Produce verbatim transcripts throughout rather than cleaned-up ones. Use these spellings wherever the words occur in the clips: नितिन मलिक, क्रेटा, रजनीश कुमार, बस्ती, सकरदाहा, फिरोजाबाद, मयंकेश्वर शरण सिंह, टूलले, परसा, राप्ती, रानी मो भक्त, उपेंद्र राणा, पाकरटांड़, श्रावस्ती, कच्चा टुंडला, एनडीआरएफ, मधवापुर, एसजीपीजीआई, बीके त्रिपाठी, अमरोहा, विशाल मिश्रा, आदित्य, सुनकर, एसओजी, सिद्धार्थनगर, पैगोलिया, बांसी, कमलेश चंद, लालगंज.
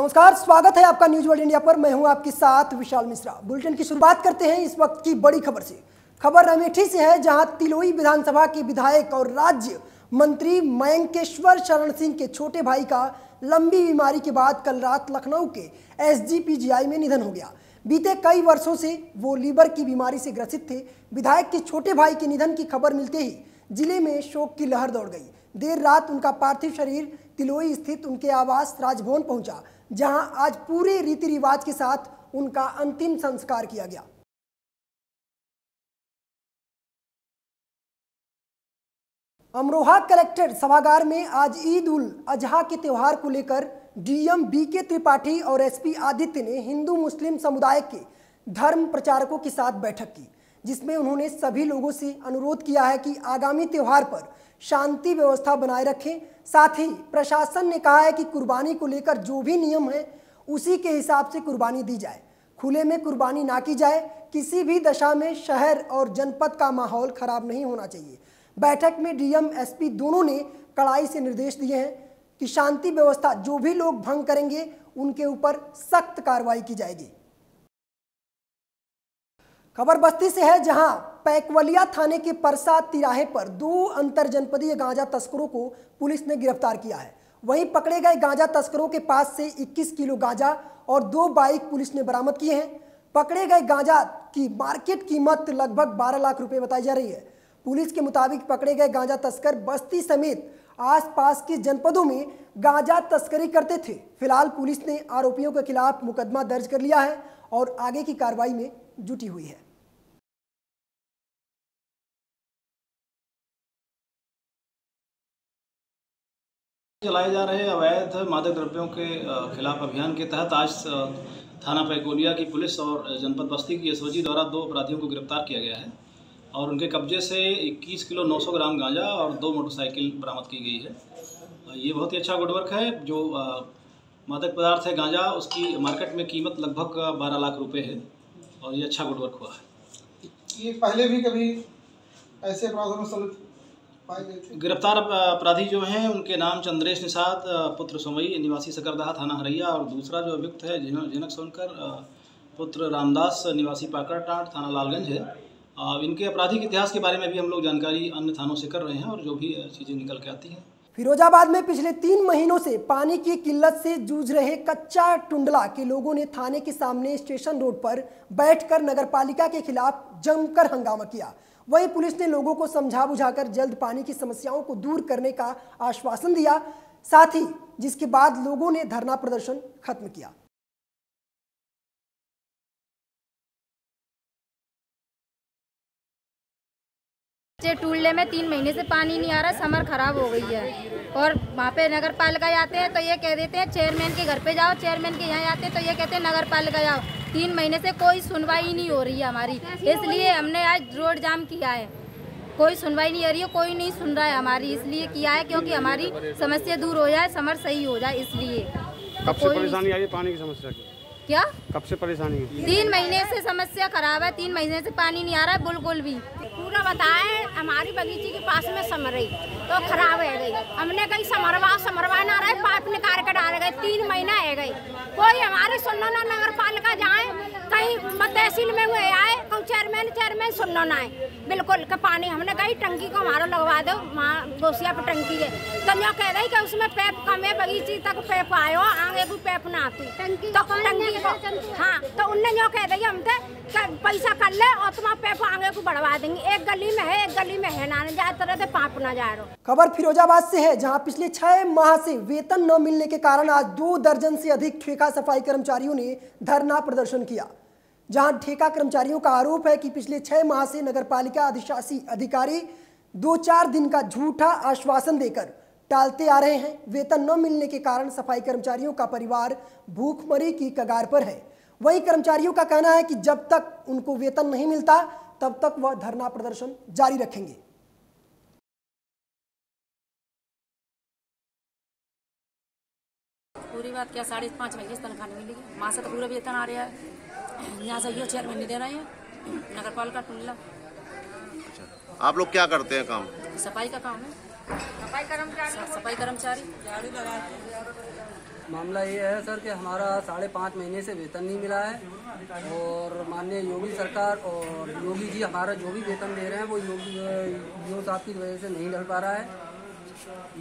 नमस्कार, स्वागत है आपका न्यूज वर्ल्ड इंडिया पर। मैं हूं आपके साथ विशाल मिश्रा। बुलेटिन की शुरुआत करते हैं इस वक्त की बड़ी खबर से। खबर अमेठी से है, जहां तिलोई विधानसभा के विधायक और राज्य मंत्री मयंकेश्वर शरण सिंह के छोटे भाई का लंबी बीमारी के बाद कल रात लखनऊ के एसजीपीजीआई में निधन हो गया। बीते कई वर्षों से वो लीवर की बीमारी से ग्रसित थे। विधायक के छोटे भाई के निधन की खबर मिलते ही जिले में शोक की लहर दौड़ गई। देर रात उनका पार्थिव शरीर तिलोई स्थित उनके आवास राजभवन पहुंचा, जहां आज पूरे रीति रिवाज के साथ उनका अंतिम संस्कार किया गया। अमरोहा कलेक्टर सभागार में आज ईद उल अजहा के त्यौहार को लेकर डीएम बीके त्रिपाठी और एसपी आदित्य ने हिंदू मुस्लिम समुदाय के धर्म प्रचारकों के साथ बैठक की, जिसमें उन्होंने सभी लोगों से अनुरोध किया है कि आगामी त्यौहार पर शांति व्यवस्था बनाए रखें। साथ ही प्रशासन ने कहा है कि कुर्बानी को लेकर जो भी नियम है उसी के हिसाब से कुर्बानी दी जाए, खुले में कुर्बानी ना की जाए। किसी भी दशा में शहर और जनपद का माहौल खराब नहीं होना चाहिए। बैठक में डीएम एसपी दोनों ने कड़ाई से निर्देश दिए हैं कि शांति व्यवस्था जो भी लोग भंग करेंगे उनके ऊपर सख्त कार्रवाई की जाएगी। खबर बस्ती से है, जहां पैकवलिया थाने के परसा तिराहे पर दो अंतरजनपदीय गांजा तस्करों को पुलिस ने गिरफ्तार किया है। वहीं पकड़े गए गांजा तस्करों के पास से इक्कीस किलो गांजा और दो बाइक पुलिस ने बरामद किए हैं। पकड़े गए गांजा की मार्केट कीमत लगभग बारह लाख रुपए बताई जा रही है। पुलिस के मुताबिक पकड़े गए गांजा तस्कर बस्ती समेत आसपास के जनपदों में गांजा तस्करी करते थे। फिलहाल पुलिस ने आरोपियों के खिलाफ मुकदमा दर्ज कर लिया है और आगे की कार्रवाई में जुटी हुई है। चलाए जा रहे अवैध मादक द्रव्यों के खिलाफ अभियान के तहत आज थाना पैगोलिया की पुलिस और जनपद बस्ती की एसओजी द्वारा दो अपराधियों को गिरफ्तार किया गया है और उनके कब्जे से इक्कीस किलो नौ सौ ग्राम गांजा और दो मोटरसाइकिल बरामद की गई है। ये बहुत ही अच्छा गुडवर्क है। जो मादक पदार्थ है गांजा, उसकी मार्केट में कीमत लगभग बारह लाख रुपये है और ये अच्छा गुडवर्क हुआ है। ये पहले भी कभी ऐसे अपराधों में संलिप्त पाए गए थे। गिरफ्तार अपराधी जो हैं उनके नाम चंद्रेश निषाद पुत्र सोमई निवासी सकरदाहा थाना हरैया और दूसरा जो अभियुक्त है जनक सुनकर पुत्र रामदास निवासी पाकरटांड़ थाना लालगंज है। इनके आपराधिक इतिहास के बारे में भी हम लोग जानकारी अन्य थानों से कर रहे हैं और जो भी चीज़ें निकल के आती हैं। फिरोजाबाद में पिछले तीन महीनों से पानी की किल्लत से जूझ रहे कच्चा टुंडला के लोगों ने थाने के सामने स्टेशन रोड पर बैठकर नगरपालिका के खिलाफ जमकर हंगामा किया। वहीं पुलिस ने लोगों को समझा बुझाकर जल्द पानी की समस्याओं को दूर करने का आश्वासन दिया, साथ ही जिसके बाद लोगों ने धरना प्रदर्शन खत्म किया। टूलले में तीन महीने से पानी नहीं आ रहा, समर खराब हो गई है और वहाँ पे नगर पालिका जाते हैं तो ये कह देते हैं चेयरमैन के घर पे जाओ, चेयरमैन के यहाँ जाते हैं तो ये कहते हैं नगर पालिका जाओ। तीन महीने से कोई सुनवाई नहीं हो रही है हमारी, इसलिए हमने आज रोड जाम किया है। कोई सुनवाई नहीं आ रही है, कोई नहीं सुन रहा है हमारी, इसलिए किया है क्योंकि हमारी समस्या दूर हो जाए, समर सही हो जाए। इसलिए कब से परेशानी आ रही है पानी की समस्या की? क्या कब से परेशानी है? तीन महीने से समस्या खराब है, तीन महीने से पानी नहीं आ रहा है बिल्कुल भी। पूरा बताए हमारी बगीचे के पास में समर रही तो खराब है गई। हमने कहीं समरवा समरवा ना रहे, पाइप निकाल कर डाल गए, तीन महीना है गई। कोई हमारे सुनना ना, नगर पालिका जाए कहीं तहसील में हुए आए कहीं चेयरमैन चेयरमैन सुनना ना आए बिल्कुल का पानी। हमने कही टंकी को हमारा लगवा दो, वहाँ गोसिया पर टंकी है तो यो कह रही कि उसमें पैप कम है, बगीचे तक पैप आयो आगे भी पैप ना आती तो टंकी को हाँ तो उनने यो कह रही हम पैसा कर ले और तुम पैप आगे को बढ़वा देंगे। एक गली में है, एक गली में है ना जाते रहते पाप ना जा रहे। खबर फिरोजाबाद से है, जहां पिछले छह माह से वेतन न मिलने के कारण आज दो दर्जन से अधिक ठेका सफाई कर्मचारियों ने धरना प्रदर्शन किया। जहां ठेका कर्मचारियों का आरोप है कि पिछले छह माह से नगरपालिका अधिशासी अधिकारी दो चार दिन का झूठा आश्वासन देकर टालते आ रहे हैं। वेतन न मिलने के कारण सफाई कर्मचारियों का परिवार भूखमरी की कगार पर है। वही कर्मचारियों का कहना है कि जब तक उनको वेतन नहीं मिलता तब तक वह धरना प्रदर्शन जारी रखेंगे। पूरी बात क्या साढ़े पाँच महीने से तनख्वाह नहीं मिलेगी, माँ से तो पूरा वेतन आ रहा है, यहाँ से चेयरमैन नहीं दे रहे हैं, नगर पालिका टुंडला। आप लोग क्या करते हैं काम? सफाई का काम है, सफाई कर्मचारी सफाई कर्मचारी मामला ये है सर कि हमारा साढ़े पाँच महीने से वेतन नहीं मिला है और माननीय योगी सरकार और योगी जी हमारा जो भी वेतन दे रहे हैं वो योगी ईओ साहब की वजह से नहीं डल पा रहा है।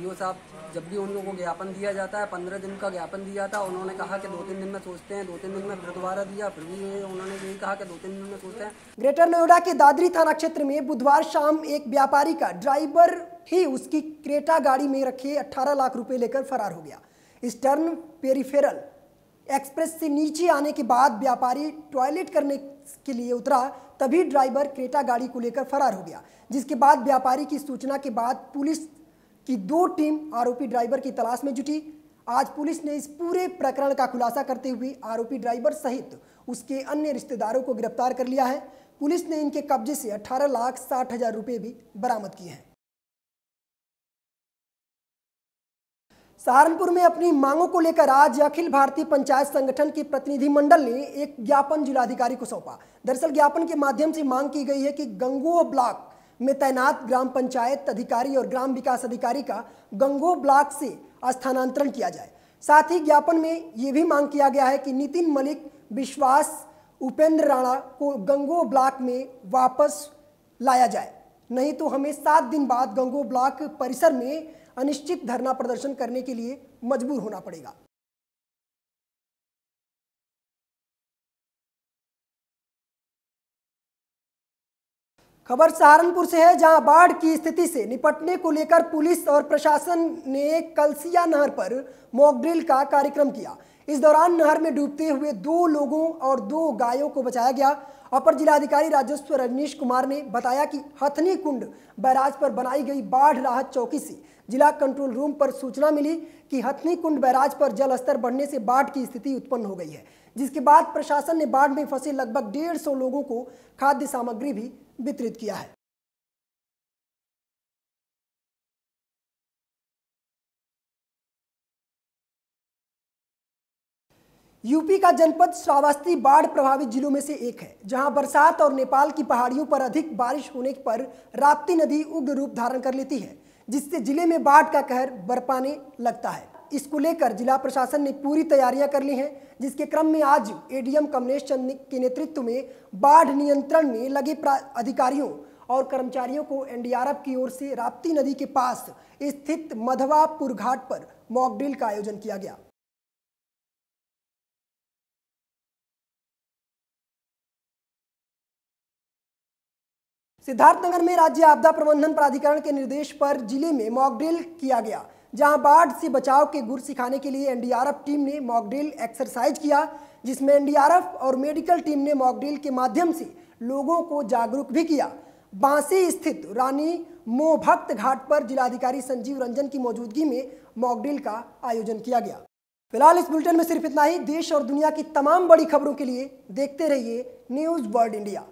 ईओ साहब जब भी उन लोगों को ज्ञापन दिया जाता है, पंद्रह दिन का ज्ञापन दिया था, उन्होंने कहा कि दो तीन दिन में सोचते हैं, दो तीन दिन में फिर दोबारा दिया, फिर भी उन्होंने यही कहा कि दो तीन दिन में सोचते हैं। ग्रेटर नोएडा के दादरी थाना क्षेत्र में बुधवार शाम एक व्यापारी का ड्राइवर ही उसकी क्रेटा गाड़ी में रखे अट्ठारह लाख रुपये लेकर फरार हो गया। इस टर्न पेरिफेरल एक्सप्रेस से नीचे आने के बाद व्यापारी टॉयलेट करने के लिए उतरा, तभी ड्राइवर क्रेटा गाड़ी को लेकर फरार हो गया, जिसके बाद व्यापारी की सूचना के बाद पुलिस की दो टीम आरोपी ड्राइवर की तलाश में जुटी। आज पुलिस ने इस पूरे प्रकरण का खुलासा करते हुए आरोपी ड्राइवर सहित उसके अन्य रिश्तेदारों को गिरफ्तार कर लिया है। पुलिस ने इनके कब्जे से अट्ठारह लाख साठ हजार रुपये भी बरामद किए हैं। सहारनपुर में अपनी मांगों को लेकर आज अखिल भारतीय पंचायत संगठन के प्रतिनिधिमंडल ने एक ज्ञापन जिलाधिकारी को सौंपा। दरअसल ज्ञापन के माध्यम से मांग की गई है कि गंगो ब्लॉक में तैनात ग्राम पंचायत अधिकारी और ग्राम विकास अधिकारी का गंगो ब्लॉक से स्थानांतरण किया जाए। साथ ही ज्ञापन में ये भी मांग किया गया है कि नितिन मलिक, विश्वास, उपेंद्र राणा को गंगो ब्लॉक में वापस लाया जाए, नहीं तो हमें सात दिन बाद गंगो ब्लॉक परिसर में अनिश्चित धरना प्रदर्शन करने के लिए मजबूर होना पड़ेगा। खबर सहारनपुर से है, जहां बाढ़ की स्थिति से निपटने को लेकर पुलिस और प्रशासन ने कलसिया नहर पर मॉकड्रिल का कार्यक्रम किया। इस दौरान नहर में डूबते हुए दो लोगों और दो गायों को बचाया गया। अपर जिलाधिकारी राजस्व रजनीश कुमार ने बताया कि हथनी कुंड बैराज पर बनाई गई बाढ़ राहत चौकी से जिला कंट्रोल रूम पर सूचना मिली कि हथनी कुंड बैराज पर जल स्तर बढ़ने से बाढ़ की स्थिति उत्पन्न हो गई है, जिसके बाद प्रशासन ने बाढ़ में फंसे लगभग डेढ़ सौ लोगों को खाद्य सामग्री भी वितरित किया है। यूपी का जनपद श्रावस्ती बाढ़ प्रभावित जिलों में से एक है, जहां बरसात और नेपाल की पहाड़ियों पर अधिक बारिश होने पर राप्ती नदी उग्र रूप धारण कर लेती है, जिससे जिले में बाढ़ का कहर बरपाने लगता है। इसको लेकर जिला प्रशासन ने पूरी तैयारियां कर ली हैं, जिसके क्रम में आज एडीएम कमलेश चंद के नेतृत्व में बाढ़ नियंत्रण में लगे अधिकारियों और कर्मचारियों को एनडीआरएफ की ओर से राप्ती नदी के पास स्थित मधवापुर घाट पर मॉकड्रिल का आयोजन किया गया। सिद्धार्थनगर में राज्य आपदा प्रबंधन प्राधिकरण के निर्देश पर जिले में मॉकड्रिल किया गया, जहां बाढ़ से बचाव के गुर सिखाने के लिए एनडीआरएफ टीम ने मॉकड्रिल एक्सरसाइज किया, जिसमें एनडीआरएफ और मेडिकल टीम ने मॉकड्रिल के माध्यम से लोगों को जागरूक भी किया। बांसी स्थित रानी मो भक्त घाट पर जिलाधिकारी संजीव रंजन की मौजूदगी में मॉकड्रिल का आयोजन किया गया। फिलहाल इस बुलेटिन में सिर्फ इतना ही। देश और दुनिया की तमाम बड़ी खबरों के लिए देखते रहिए न्यूज़ वर्ल्ड इंडिया।